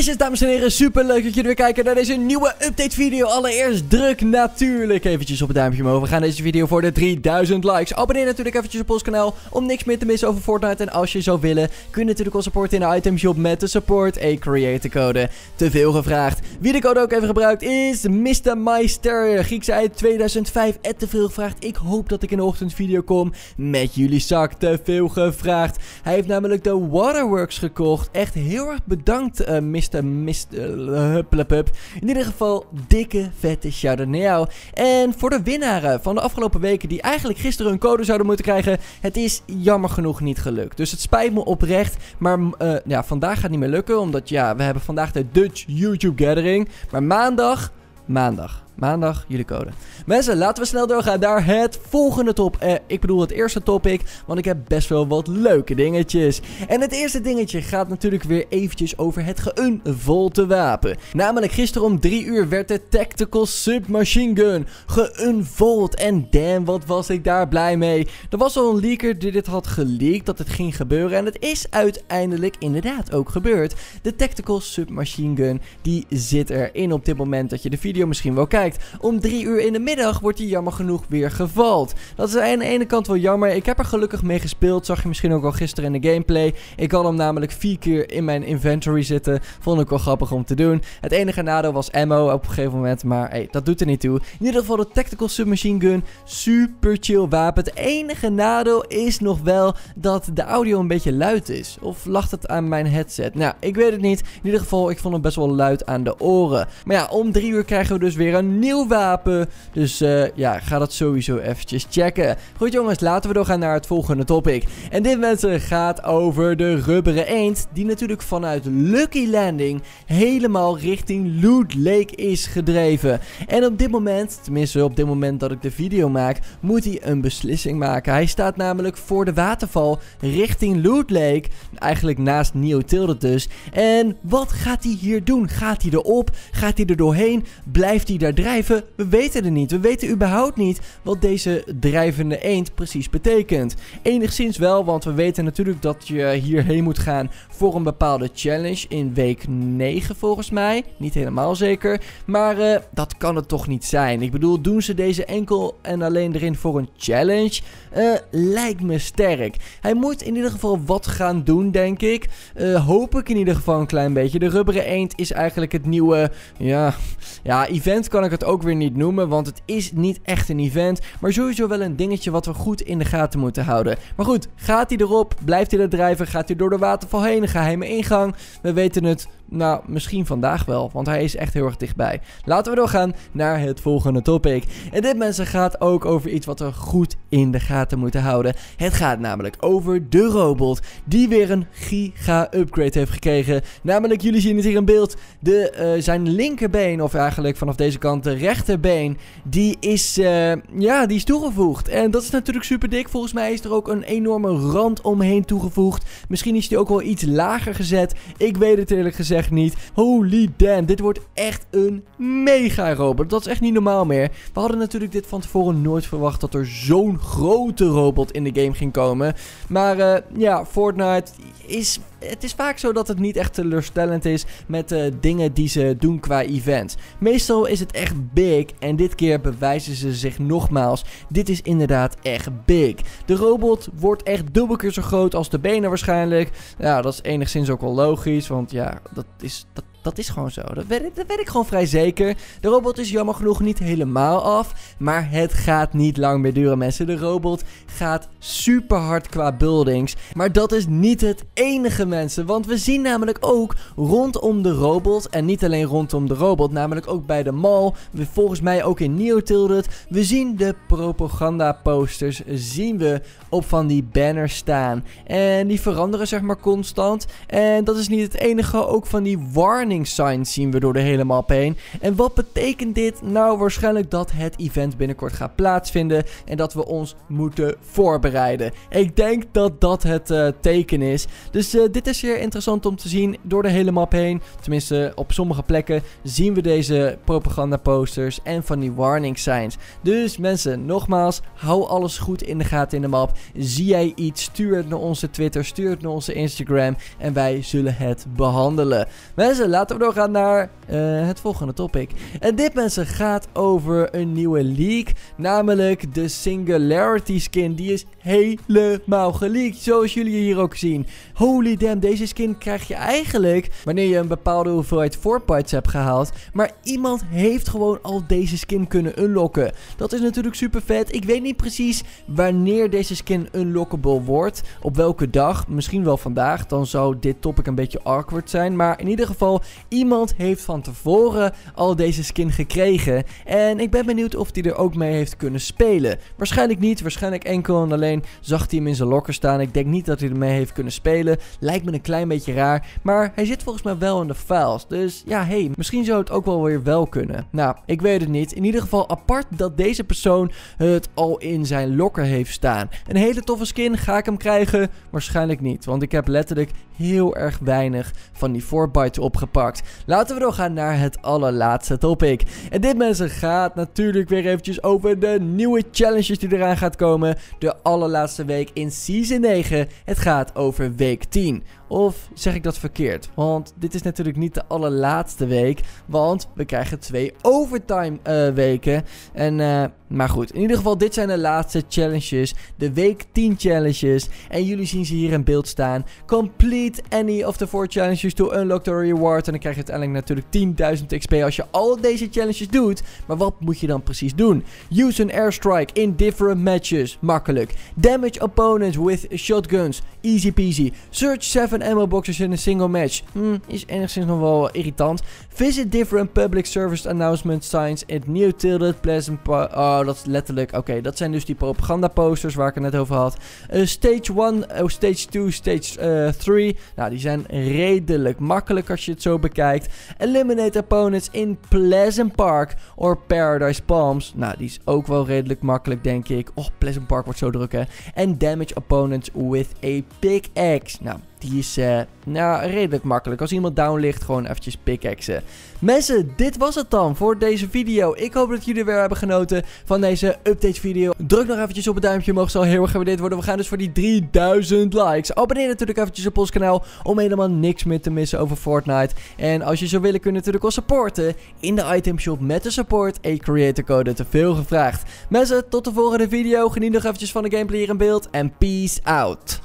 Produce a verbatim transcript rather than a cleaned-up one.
Chrisjes, dames en heren, super leuk dat jullie weer kijken naar deze nieuwe update video. Allereerst druk natuurlijk eventjes op het duimpje omhoog. We gaan deze video voor de drieduizend likes. Abonneer natuurlijk eventjes op ons kanaal om niks meer te missen over Fortnite. En als je zou willen, kun je natuurlijk ons supporten in de itemshop met de support en creator code. Te veel gevraagd. Wie de code ook even gebruikt is mister Meister, Grieks ei tweeduizend vijf. En te veel gevraagd. Ik hoop dat ik in de ochtendvideo kom met jullie zak. Te veel gevraagd. Hij heeft namelijk de Waterworks gekocht. Echt heel erg bedankt uh, mister mister Hupplepup. In ieder geval, dikke vette shout-out naar jou. En voor de winnaren van de afgelopen weken die eigenlijk gisteren een code zouden moeten krijgen, het is jammer genoeg niet gelukt. Dus het spijt me oprecht. Maar uh, ja, vandaag gaat het niet meer lukken. Omdat ja, we hebben vandaag de Dutch YouTube Gathering. Maar maandag... Maandag. Maandag, jullie code. Mensen, laten we snel doorgaan naar het volgende top. Eh, ik bedoel het eerste topic, want ik heb best wel wat leuke dingetjes. En het eerste dingetje gaat natuurlijk weer eventjes over het geunvolte wapen. Namelijk gisteren om drie uur werd de Tactical Submachine Gun geunvolt. En damn, wat was ik daar blij mee. Er was al een leaker die dit had geleakt dat het ging gebeuren. En het is uiteindelijk inderdaad ook gebeurd. De Tactical Submachine Gun, die zit erin op dit moment dat je de video misschien wel kijkt. Om drie uur in de middag wordt hij jammer genoeg weer gevalt. Dat is aan de ene kant wel jammer. Ik heb er gelukkig mee gespeeld. Zag je misschien ook al gisteren in de gameplay. Ik had hem namelijk vier keer in mijn inventory zitten. Vond ik wel grappig om te doen. Het enige nadeel was ammo op een gegeven moment. Maar hey, dat doet er niet toe. In ieder geval de Tactical Submachine Gun. Super chill wapen. Het enige nadeel is nog wel dat de audio een beetje luid is. Of lag het aan mijn headset? Nou, ik weet het niet. In ieder geval, ik vond hem best wel luid aan de oren. Maar ja, om drie uur krijgen we dus weer een nieuw wapen. Dus uh, ja, ga dat sowieso eventjes checken. Goed jongens, laten we doorgaan naar het volgende topic. En dit mensen gaat over de rubberen eend. Die natuurlijk vanuit Lucky Landing helemaal richting Loot Lake is gedreven. En op dit moment, tenminste op dit moment dat ik de video maak, moet hij een beslissing maken. Hij staat namelijk voor de waterval richting Loot Lake. Eigenlijk naast Neo Tilted dus. En wat gaat hij hier doen? Gaat hij erop? Gaat hij er doorheen? Blijft hij daar drijven? We weten het niet. We weten überhaupt niet wat deze drijvende eend precies betekent. Enigszins wel, want we weten natuurlijk dat je hierheen moet gaan voor een bepaalde challenge in week negen volgens mij. Niet helemaal zeker. Maar uh, dat kan het toch niet zijn. Ik bedoel, doen ze deze enkel en alleen erin voor een challenge? Uh, lijkt me sterk. Hij moet in ieder geval wat gaan doen, denk ik. Uh, hoop ik in ieder geval een klein beetje. De rubberen eend is eigenlijk het nieuwe, ja, ja, event kan ik het ook weer niet noemen, want het is niet echt een event, maar sowieso wel een dingetje wat we goed in de gaten moeten houden. Maar goed, gaat hij erop? Blijft hij er drijven? Gaat hij door de waterval heen? Een geheime ingang? We weten het, nou, misschien vandaag wel, want hij is echt heel erg dichtbij. Laten we doorgaan naar het volgende topic. En dit mensen gaat ook over iets wat we goed in de gaten moeten houden. Het gaat namelijk over de robot, die weer een giga-upgrade heeft gekregen. Namelijk, jullie zien het hier in beeld, de, uh, zijn linkerbeen, of eigenlijk vanaf deze kant de rechterbeen, die is, uh, ja, die is toegevoegd. En dat is natuurlijk super dik. Volgens mij is er ook een enorme rand omheen toegevoegd. Misschien is die ook wel iets lager gezet. Ik weet het eerlijk gezegd niet. Holy damn, dit wordt echt een mega robot. Dat is echt niet normaal meer. We hadden natuurlijk dit van tevoren nooit verwacht dat er zo'n grote robot in de game ging komen. Maar uh, ja, Fortnite is... Het is vaak zo dat het niet echt teleurstellend is met uh, dingen die ze doen qua event. Meestal is het echt big en dit keer bewijzen ze zich nogmaals. Dit is inderdaad echt big. De robot wordt echt dubbel keer zo groot als de benen waarschijnlijk. Ja, dat is enigszins ook wel logisch, want ja, dat is... Dat Dat is gewoon zo. Dat weet, ik, dat weet ik gewoon vrij zeker. De robot is jammer genoeg niet helemaal af. Maar het gaat niet lang meer duren, mensen. De robot gaat super hard qua buildings. Maar dat is niet het enige, mensen. Want we zien namelijk ook rondom de robot. En niet alleen rondom de robot. Namelijk ook bij de mall. Volgens mij ook in Neo Tilted. We zien de propagandaposters. Zien we op van die banners staan. En die veranderen zeg maar constant. En dat is niet het enige. Ook van die warning signs zien we door de hele map heen. En wat betekent dit? Nou, waarschijnlijk dat het event binnenkort gaat plaatsvinden en dat we ons moeten voorbereiden. Ik denk dat dat het uh, teken is. Dus uh, dit is zeer interessant om te zien door de hele map heen. Tenminste, op sommige plekken zien we deze propagandaposters en van die warning signs. Dus mensen, nogmaals, hou alles goed in de gaten in de map. Zie jij iets, stuur het naar onze Twitter, stuur het naar onze Instagram en wij zullen het behandelen. Mensen, laten laten we doorgaan naar uh, het volgende topic. En dit, mensen, gaat over een nieuwe leak. Namelijk de Singularity skin. Die is helemaal geleakt, zoals jullie hier ook zien. Holy damn, deze skin krijg je eigenlijk wanneer je een bepaalde hoeveelheid fortbytes hebt gehaald. Maar iemand heeft gewoon al deze skin kunnen unlocken. Dat is natuurlijk super vet. Ik weet niet precies wanneer deze skin unlockable wordt. Op welke dag. Misschien wel vandaag. Dan zou dit topic een beetje awkward zijn. Maar in ieder geval, iemand heeft van tevoren al deze skin gekregen. En ik ben benieuwd of hij er ook mee heeft kunnen spelen. Waarschijnlijk niet. Waarschijnlijk enkel en alleen zag hij hem in zijn locker staan. Ik denk niet dat hij ermee heeft kunnen spelen. Lijkt me een klein beetje raar. Maar hij zit volgens mij wel in de files. Dus ja, hey. Misschien zou het ook wel weer wel kunnen. Nou, ik weet het niet. In ieder geval apart dat deze persoon het al in zijn locker heeft staan. Een hele toffe skin. Ga ik hem krijgen? Waarschijnlijk niet. Want ik heb letterlijk heel erg weinig van die fortbytes opgepakt. Laten we doorgaan naar het allerlaatste topic. En dit, mensen, gaat natuurlijk weer eventjes over de nieuwe challenges die eraan gaat komen. De allerlaatste week in season negen. Het gaat over week tien. Of zeg ik dat verkeerd? Want dit is natuurlijk niet de allerlaatste week. Want we krijgen twee overtime uh, weken. En, uh, maar goed. In ieder geval, dit zijn de laatste challenges. De week tien challenges. En jullie zien ze hier in beeld staan. Complete any of the four challenges to unlock the reward. En dan krijg je uiteindelijk natuurlijk tienduizend X P als je al deze challenges doet. Maar wat moet je dan precies doen? Use an airstrike in different matches. Makkelijk. Damage opponents with shotguns. Easy peasy. Search seven ammo boxes in een single match. Hmm, is enigszins nog wel irritant. Visit different public service announcement signs at Neo Tilted, Pleasant Park. Oh, dat is letterlijk. Oké, okay, dat zijn dus die propaganda posters waar ik het net over had. Uh, stage één, uh, stage twee, stage drie. Uh, nou, die zijn redelijk makkelijk als je het zo bekijkt. Eliminate opponents in Pleasant Park or Paradise Palms. Nou, die is ook wel redelijk makkelijk, denk ik. Och, Pleasant Park wordt zo druk, hè. En damage opponents with a pickaxe. Nou, die is uh, nou, redelijk makkelijk. Als iemand down ligt, gewoon eventjes pickaxen. Mensen, dit was het dan voor deze video. Ik hoop dat jullie weer hebben genoten van deze update video. Druk nog eventjes op het duimpje omhoog. Zal heel erg gewaardeerd worden. We gaan dus voor die drieduizend likes. Abonneer natuurlijk eventjes op ons kanaal om helemaal niks meer te missen over Fortnite. En als je zou willen, kun je natuurlijk ons supporten in de itemshop met de support en creator code. Te veel gevraagd. Mensen, tot de volgende video. Geniet nog eventjes van de gameplay hier in beeld. En peace out.